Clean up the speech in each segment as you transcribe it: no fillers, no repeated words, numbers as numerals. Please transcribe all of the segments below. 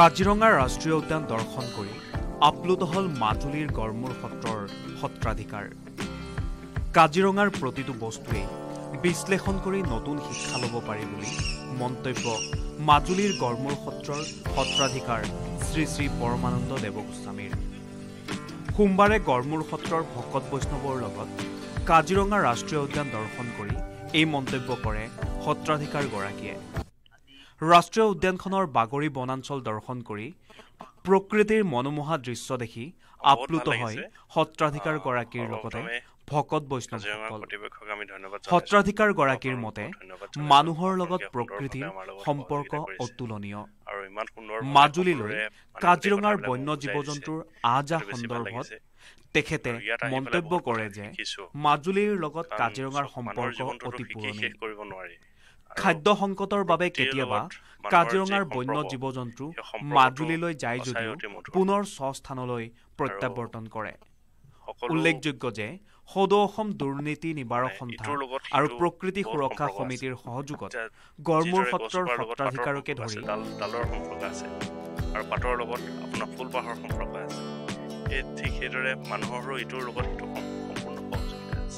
কাজিৰঙা ৰাষ্ট্ৰীয় উদ্যান দৰ্শন কৰি আপ্লুত হল মাজুলীৰ গড়মূৰ সত্ৰৰ সত্ৰাধিকাৰ। কাজিৰঙাৰ প্ৰতিটো বস্তুৱে বিশ্লেষণ কৰি নতুন শিক্ষা ল'ব পাৰি বুলি মন্তব্য মাজুলীৰ গড়মূৰ সত্ৰৰ সত্ৰাধিকাৰ শ্ৰী শ্ৰী পৰমানন্দ দেবগোস্বামীৰ। সোমবাৰে গড়মূৰ সত্ৰৰ ভকত বৈষ্ণৱৰ লগত কাজিৰঙা ৰাষ্ট্ৰীয় উদ্যান দৰ্শন কৰি এই মন্তব্য কৰে সত্ৰাধিকাৰগৰাকীয়ে। ৰাষ্ট্ৰীয় উদ্যানখনৰ বাগৰি বনাঞ্চল দৰ্শন কৰি প্ৰকৃতিৰ মনোমোহা দৃশ্য দেখি আপ্লুত হয় সত্ৰাধিকাৰগৰাকীৰ লগতে ভকত বৈষ্ণৱসকল। সত্ৰাধিকাৰগৰাকীৰ মতে মানুহৰ লগত প্ৰকৃতিৰ সম্পৰ্ক অতুলনীয়। মাজুলীলৈ কাজিৰঙাৰ বন্য জীৱ জন্তুৰ আহ-যাহ সন্দৰ্ভত তেখেতে মন্তব্য কৰে যে মাজুলীৰ লগত কাজিৰঙাৰ সম্পৰ্ক অতি পুৰণি। খাদ্য সংকটৰ বাবে কেতিয়াবা কাজিৰঙাৰ বন্য জীৱ জন্তু মাজুলীলৈ যায় যদিও পুনৰ স্বস্থানলৈ প্ৰত্যাৱৰ্তন কৰে। উল্লেখযোগ্য যে সদৌ অসম দুৰ্নীতি নিবাৰক সন্থা আৰু প্ৰকৃতি সুৰক্ষা সমিতিৰ সহযোগত গড়মূৰ সত্ৰৰ সত্ৰাধিকাৰকে ধৰি ঠিক সেইদৰে মানুহৰো ইটোৰ লগত সিটো সম্পূৰ্ণ সহযোগিতা আছে।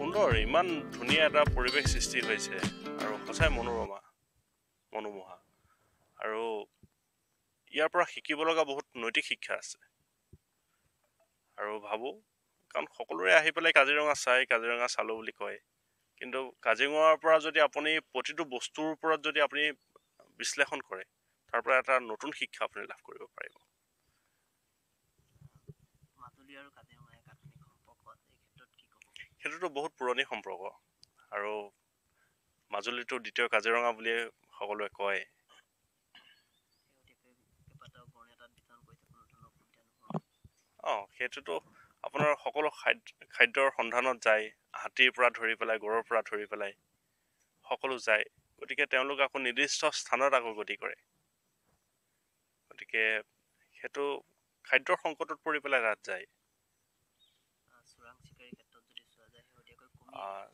সুন্দৰ, ইমান ধুনীয়া এটা পৰিৱেশ সৃষ্টি হৈছে আৰু সঁচাই মনোমোহা। আৰু ইয়াৰ পৰা শিকিব লগা বহুত নৈতিক শিক্ষা আছে আৰু ভাবোঁ, কাৰণ সকলোৰে আহি পেলাই কাজিৰঙা চালোঁ বুলি কয়, কিন্তু কাজিৰঙাৰ পৰা যদি আপুনি প্ৰতিটো বস্তুৰ ওপৰত যদি আপুনি বিশ্লেষণ কৰে, তাৰ পৰা এটা নতুন শিক্ষা আপুনি লাভ কৰিব পাৰিব। সেইটোতো বহুত পুৰণি সম্পৰ্ক আৰু মাজুলীটো দ্বিতীয় কাজিৰঙা বুলিয়ে সকলোৱে কয়। সেইটোতো আপোনাৰ সকলো খাদ্যৰ সন্ধানত যায়, হাতীৰ পৰা ধৰি পেলাই গড়ৰ পৰা ধৰি পেলাই সকলো যায়। গতিকে তেওঁলোক আকৌ নিৰ্দিষ্ট স্থানত আকৌ গতি কৰে। গতিকে সেইটো খাদ্যৰ সংকটত পৰি পেলাই তাত যায়।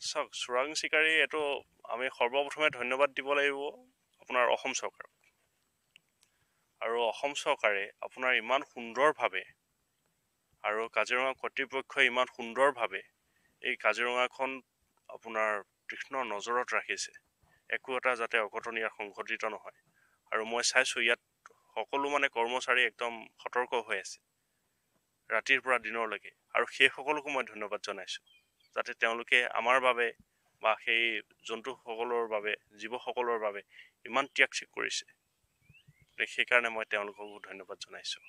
চাওক, চোৰাং চিকাৰী, এইটো আমি সৰ্বপ্ৰথমে ধন্যবাদ দিব লাগিব আপোনাৰ অসম চৰকাৰক। আৰু অসম চৰকাৰে আপোনাৰ ইমান সুন্দৰভাৱে আৰু কাজিৰঙা কৰ্তৃপক্ষই ইমান সুন্দৰভাৱে এই কাজিৰঙাখন আপোনাৰ তীক্ষ্ণ নজৰত ৰাখিছে, একো এটা যাতে অঘটন ইয়াত সংঘটিত নহয়। আৰু মই চাইছোঁ ইয়াত সকলো কৰ্মচাৰী একদম সতৰ্ক হৈ আছে ৰাতিৰ পৰা দিনলৈকে, আৰু সেইসকলকো মই ধন্যবাদ জনাইছোঁ যাতে তেওঁলোকে আমাৰ বাবে বা সেই জন্তুসকলৰ বাবে, জীৱসকলৰ বাবে ইমান ত্যাগ স্বীকাৰ কৰিছে। সেইকাৰণে মই তেওঁলোককো ধন্যবাদ জনাইছোঁ।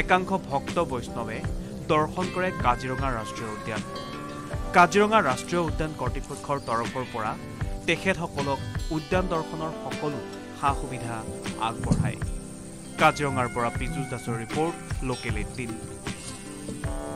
একাংশ ভক্ত বৈষ্ণৱে দৰ্শন কৰে কাজিৰঙা ৰাষ্ট্ৰীয় উদ্যান। কাজিৰঙা ৰাষ্ট্ৰীয় উদ্যান কৰ্তৃপক্ষৰ তৰফৰ পৰা তেখেতসকলক উদ্যান দৰ্শনৰ সকলো সা-সুবিধা আগবঢ়ায়। কাজিৰঙাৰ পৰা পীযুষ দাসৰ ৰিপৰ্ট, লোকেল 18।